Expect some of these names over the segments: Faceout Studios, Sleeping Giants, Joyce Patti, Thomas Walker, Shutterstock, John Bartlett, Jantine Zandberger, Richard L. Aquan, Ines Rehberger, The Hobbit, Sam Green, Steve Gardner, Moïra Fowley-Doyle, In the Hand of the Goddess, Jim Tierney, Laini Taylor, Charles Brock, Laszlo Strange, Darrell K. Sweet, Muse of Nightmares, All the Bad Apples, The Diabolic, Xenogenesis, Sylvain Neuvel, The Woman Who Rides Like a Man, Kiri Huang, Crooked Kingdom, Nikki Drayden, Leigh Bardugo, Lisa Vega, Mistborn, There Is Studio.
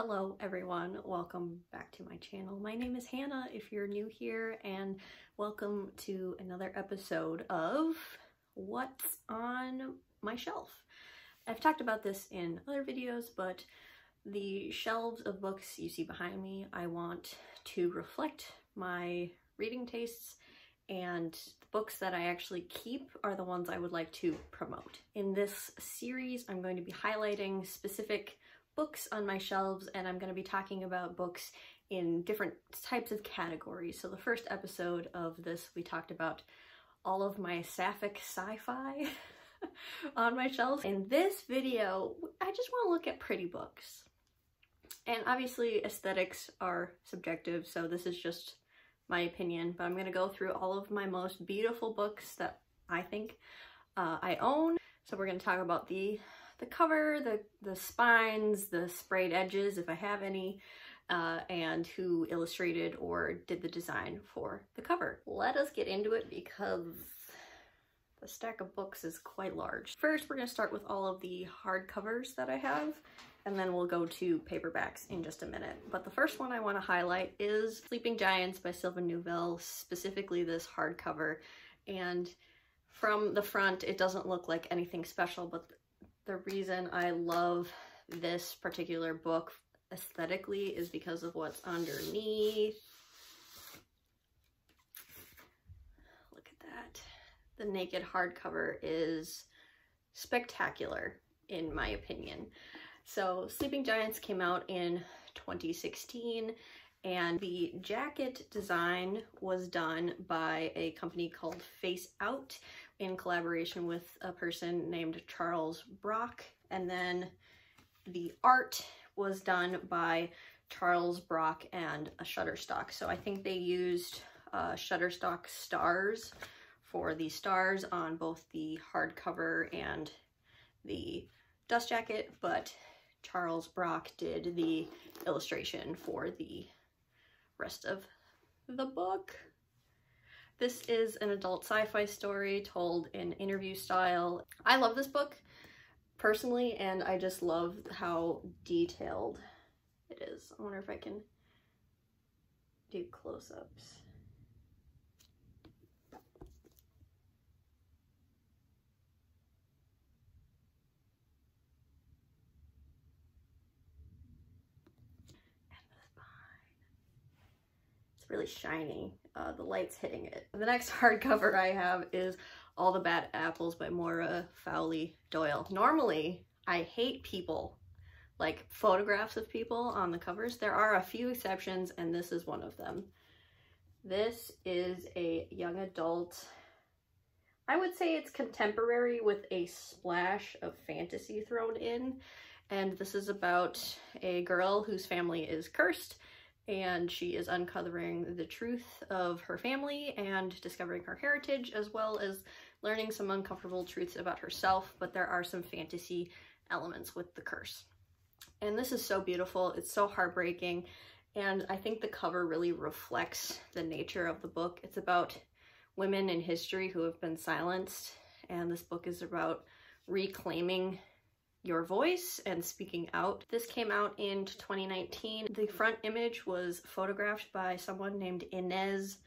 Hello everyone, welcome back to my channel. My name is Hannah if you're new here, and welcome to another episode of What's on My Shelf. I've talked about this in other videos, but the shelves of books you see behind me, I want to reflect my reading tastes, and the books that I actually keep are the ones I would like to promote. In this series, I'm going to be highlighting specific books on my shelves, and I'm going to be talking about books in different types of categories. So the first episode of this, we talked about all of my sapphic sci-fi on my shelves. In this video, I just want to look at pretty books. And obviously aesthetics are subjective, so this is just my opinion, but I'm going to go through all of my most beautiful books that I think I own. So we're going to talk about the cover, the spines, the sprayed edges, if I have any, and who illustrated or did the design for the cover. Let us get into it because the stack of books is quite large. First, we're going to start with all of the hardcovers that I have, and then we'll go to paperbacks in just a minute. But the first one I want to highlight is Sleeping Giants by Sylvain Neuvel, specifically this hardcover. And from the front, it doesn't look like anything special, but the reason I love this particular book aesthetically is because of what's underneath. Look at that. The naked hardcover is spectacular, in my opinion. So Sleeping Giants came out in 2016, and the jacket design was done by a company called Faceout, in collaboration with a person named Charles Brock. And then the art was done by Charles Brock and a Shutterstock. So I think they used Shutterstock stars for the stars on both the hardcover and the dust jacket, but Charles Brock did the illustration for the rest of the book. This is an adult sci-fi story told in interview style. I love this book personally, and I just love how detailed it is. I wonder if I can do close-ups. And the spine. It's really shiny. The light's hitting it. The next hardcover I have is All the Bad Apples by Moïra Fowley-Doyle. Normally, I hate people, like photographs of people on the covers. There are a few exceptions, and this is one of them. This is a young adult. I would say it's contemporary with a splash of fantasy thrown in, and this is about a girl whose family is cursed, and she is uncovering the truth of her family and discovering her heritage, as well as learning some uncomfortable truths about herself, but there are some fantasy elements with the curse. And this is so beautiful, it's so heartbreaking, and I think the cover really reflects the nature of the book. It's about women in history who have been silenced, and this book is about reclaiming your voice and speaking out. This came out in 2019. The front image was photographed by someone named Ines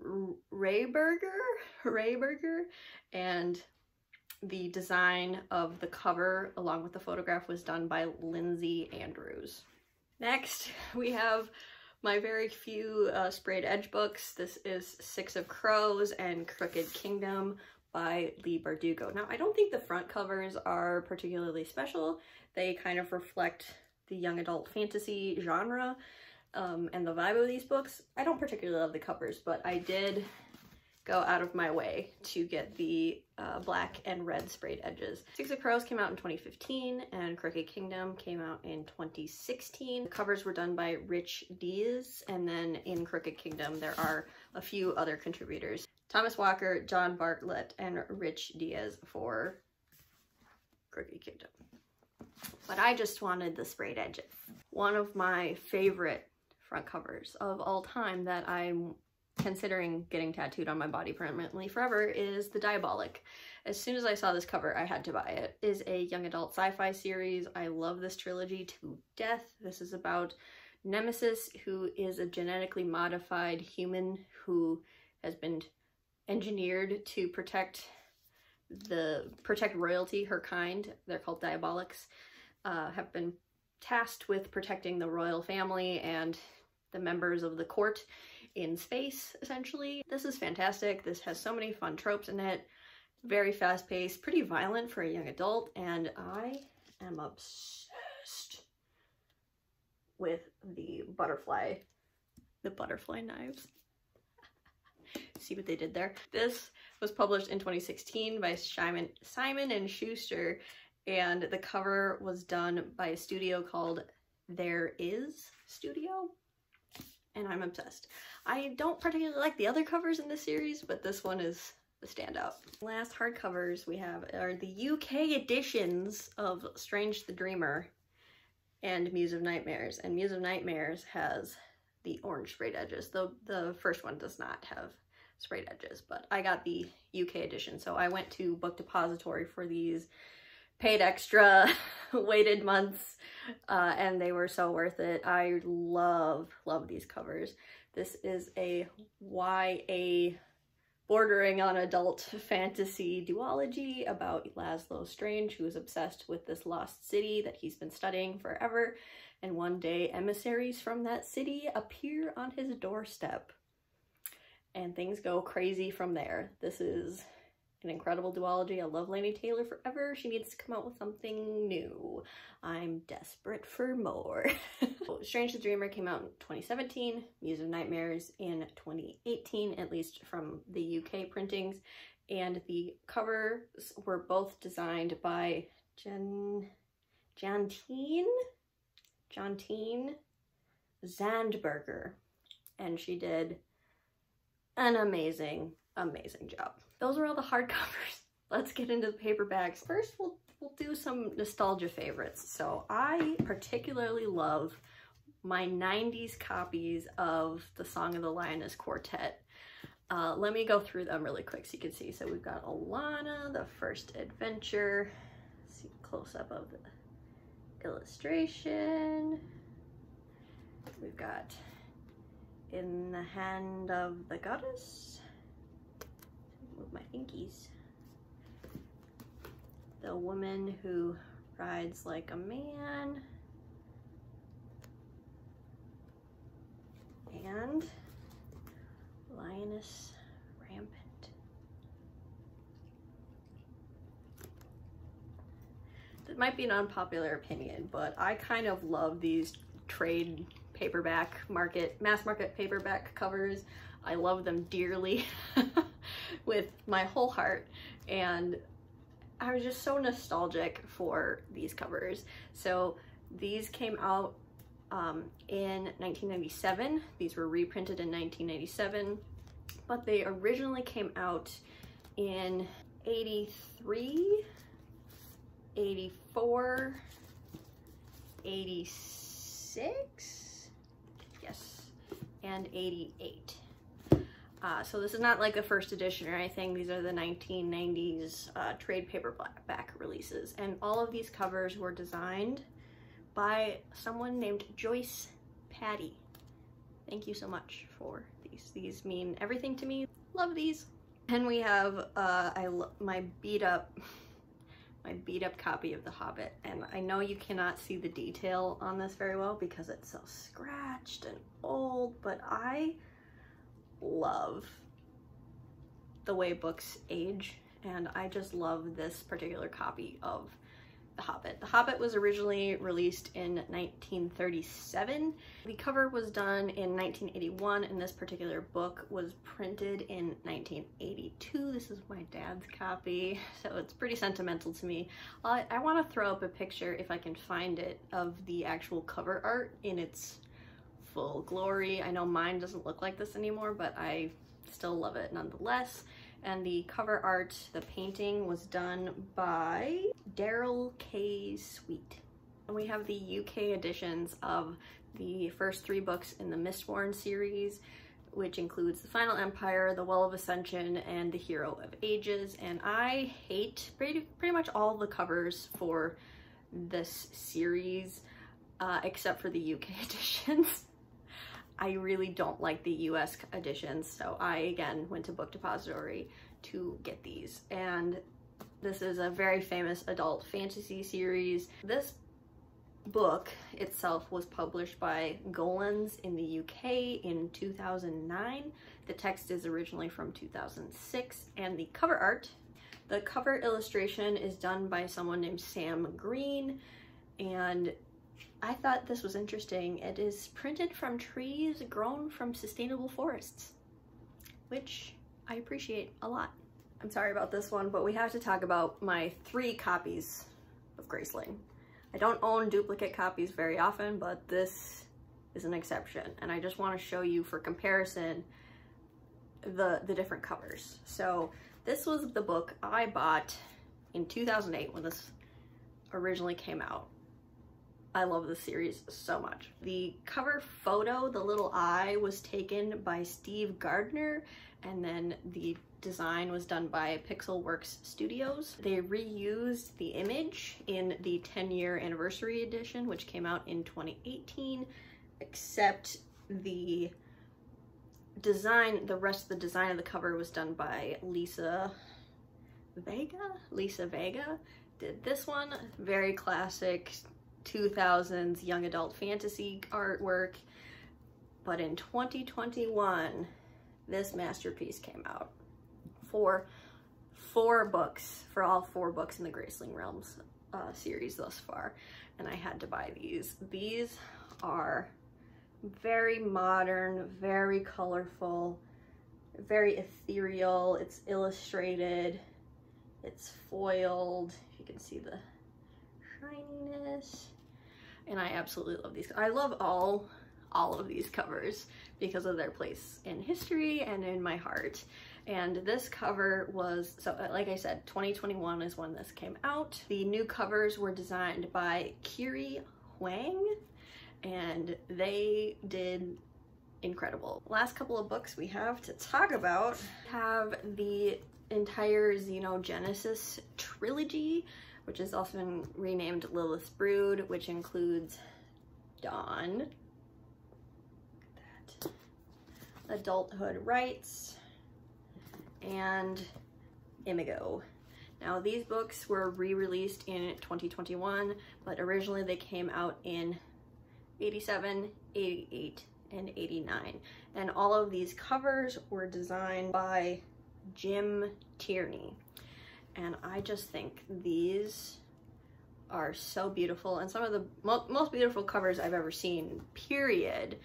Rehberger, and the design of the cover along with the photograph was done by Lindsey Andrews. Next, we have my very few sprayed edge books. This is Six of Crows and Crooked Kingdom by Leigh Bardugo. Now, I don't think the front covers are particularly special. They kind of reflect the young adult fantasy genre and the vibe of these books. I don't particularly love the covers, but I did go out of my way to get the black and red sprayed edges. Six of Crows came out in 2015, and Crooked Kingdom came out in 2016. The covers were done by Rich Diaz, and then in Crooked Kingdom, there are a few other contributors. Thomas Walker, John Bartlett, and Rich Diaz for Crooked Kingdom. But I just wanted the sprayed edges. One of my favorite front covers of all time that I'm considering getting tattooed on my body permanently forever is The Diabolic. As soon as I saw this cover, I had to buy it. It is a young adult sci-fi series. I love this trilogy to death. This is about Nemesis, who is a genetically modified human who has been engineered to protect royalty, her kind. They're called Diabolics. Have been tasked with protecting the royal family and the members of the court in space, essentially. This is fantastic. This has so many fun tropes in it. Very fast-paced, pretty violent for a young adult, and I am obsessed with the butterfly knives. See what they did there? This was published in 2016 by Simon and Schuster, and the cover was done by a studio called There Is Studio, and I'm obsessed. I don't particularly like the other covers in this series, but this one is the standout. Last hardcovers we have are the UK editions of Strange the Dreamer and Muse of Nightmares, and Muse of Nightmares has the orange sprayed edges, though the first one does not have sprayed edges, but I got the UK edition, so I went to Book Depository for these, paid extra, waited months, and they were so worth it. I love these covers. This is a YA bordering on adult fantasy duology about Laszlo Strange, who is obsessed with this lost city that he's been studying forever, and one day emissaries from that city appear on his doorstep, and things go crazy from there. This is an incredible duology. I love Laini Taylor forever. She needs to come out with something new. I'm desperate for more. Strange the Dreamer came out in 2017, Muse of Nightmares in 2018, at least from the UK printings, and the covers were both designed by Jantine Zandberger, and she did an amazing job. Those are all the hardcovers. Let's get into the paperbacks. First, we'll do some nostalgia favorites. So I particularly love my 90s copies of the Song of the Lioness Quartet. Let me go through them really quick so you can see. So we've got Alana, The First Adventure. Let's see a close up of the illustration. We've got In the Hand of the Goddess. Move my pinkies. The Woman Who Rides Like a Man. And Lioness Rampant. That might be an unpopular opinion, but I kind of love these trade paperback mass market paperback covers. I love them dearly. With my whole heart, and I was just so nostalgic for these covers. So these came out in 1997. These were reprinted in 1997, but they originally came out in 83, 84, 86, yes, and 88. So this is not like the first edition or anything. These are the 1990s trade paperback releases. And all of these covers were designed by someone named Joyce Patti. Thank you so much for these. These mean everything to me. Love these. And we have my beat up copy of The Hobbit. And I know you cannot see the detail on this very well because it's so scratched and old, but I love the way books age, and I just love this particular copy of The Hobbit. The Hobbit was originally released in 1937. The cover was done in 1981, and this particular book was printed in 1982. This is my dad's copy, so it's pretty sentimental to me. I want to throw up a picture, if I can find it, of the actual cover art in its full glory. I know mine doesn't look like this anymore, but I still love it nonetheless. And the cover art, the painting, was done by Darrell K. Sweet. And we have the UK editions of the first three books in the Mistborn series, which includes The Final Empire, The Well of Ascension, and The Hero of Ages. And I hate pretty much all the covers for this series, except for the UK editions. I really don't like the US editions, so I again went to Book Depository to get these. And this is a very famous adult fantasy series. This book itself was published by Gollancz in the UK in 2009. The text is originally from 2006, and the cover art, the cover illustration is done by someone named Sam Green, and I thought this was interesting. It is printed from trees grown from sustainable forests, which I appreciate a lot. I'm sorry about this one, but we have to talk about my 3 copies of Graceling. I don't own duplicate copies very often, but this is an exception, and I just want to show you for comparison the different covers. So this was the book I bought in 2008 when this originally came out. I love this series so much. The cover photo, the little eye, was taken by Steve Gardner, and then the design was done by Pixel Works Studios. They reused the image in the 10-year anniversary edition, which came out in 2018, except the design, the rest of the design of the cover was done by Lisa Vega? Lisa Vega did this one. Very classic 2000s young adult fantasy artwork. But in 2021, this masterpiece came out for 4 books, for all 4 books in the Graceling Realms series thus far, and I had to buy these. These are very modern, very colorful, very ethereal. It's illustrated, it's foiled, you can see the shininess, and I absolutely love these. I love all of these covers because of their place in history and in my heart. And this cover was, so like I said, 2021 is when this came out. The new covers were designed by Kiri Huang, and they did incredible. Last couple of books we have to talk about have the entire Xenogenesis trilogy, which is often renamed Lilith's Brood, which includes Dawn, look at that, Adulthood Rights, and Imago. Now these books were re-released in 2021, but originally they came out in 87, 88, and 89. And all of these covers were designed by Jim Tierney. And I just think these are so beautiful, and some of the most beautiful covers I've ever seen, period.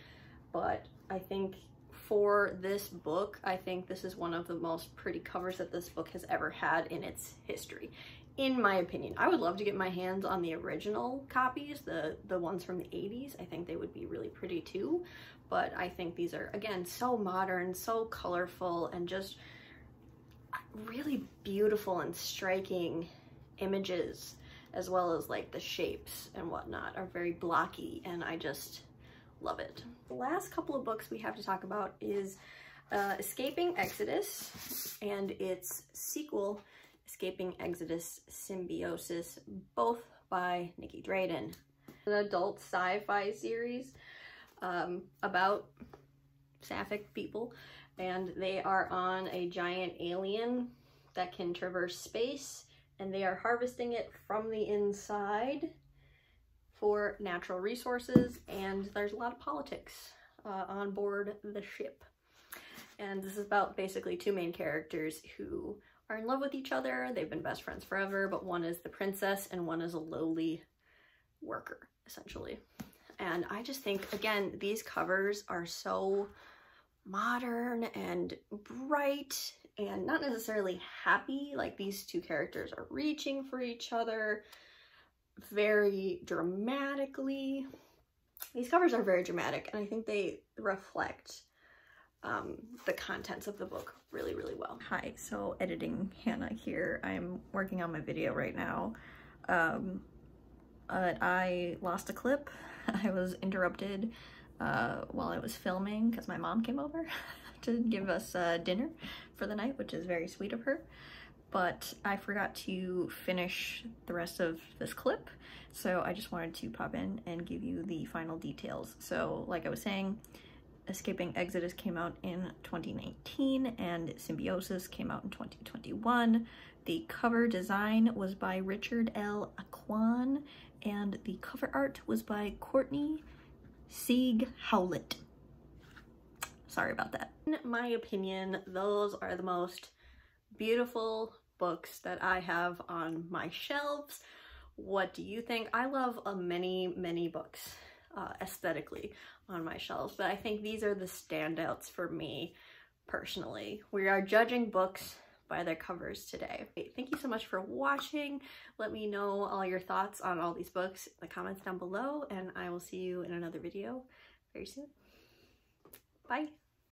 But I think for this book, I think this is one of the most pretty covers that this book has ever had in its history, in my opinion. I would love to get my hands on the original copies, the ones from the 80s. I think they would be really pretty too, but I think these are, again, so modern, so colorful, and just really beautiful and striking images, as well as like the shapes and whatnot are very blocky, and I just love it. The last couple of books we have to talk about is Escaping Exodus and its sequel, Escaping Exodus Symbiosis, both by Nikki Drayden. An adult sci-fi series about sapphic people, and they are on a giant alien that can traverse space, and they are harvesting it from the inside for natural resources, and there's a lot of politics on board the ship. And this is about basically 2 main characters who are in love with each other. They've been best friends forever, but one is the princess and one is a lowly worker, essentially. And I just think, again, these covers are so modern and bright and not necessarily happy. Like, these 2 characters are reaching for each other very dramatically. These covers are very dramatic, and I think they reflect the contents of the book really, really well. Hi, so editing Hannah here. I'm working on my video right now. I lost a clip. I was interrupted while I was filming because my mom came over. to give us dinner for the night, which is very sweet of her. But I forgot to finish the rest of this clip, so I just wanted to pop in and give you the final details. So like I was saying, Escaping Exodus came out in 2019 and Symbiosis came out in 2021. The cover design was by Richard L. Aquan and the cover art was by Courtney Sieg Howlett. Sorry about that. In my opinion, those are the most beautiful books that I have on my shelves. What do you think? I love many books aesthetically on my shelves, but I think these are the standouts for me personally. We are judging books by their covers today. Thank you so much for watching. Let me know all your thoughts on all these books in the comments down below, and I will see you in another video very soon. Bye.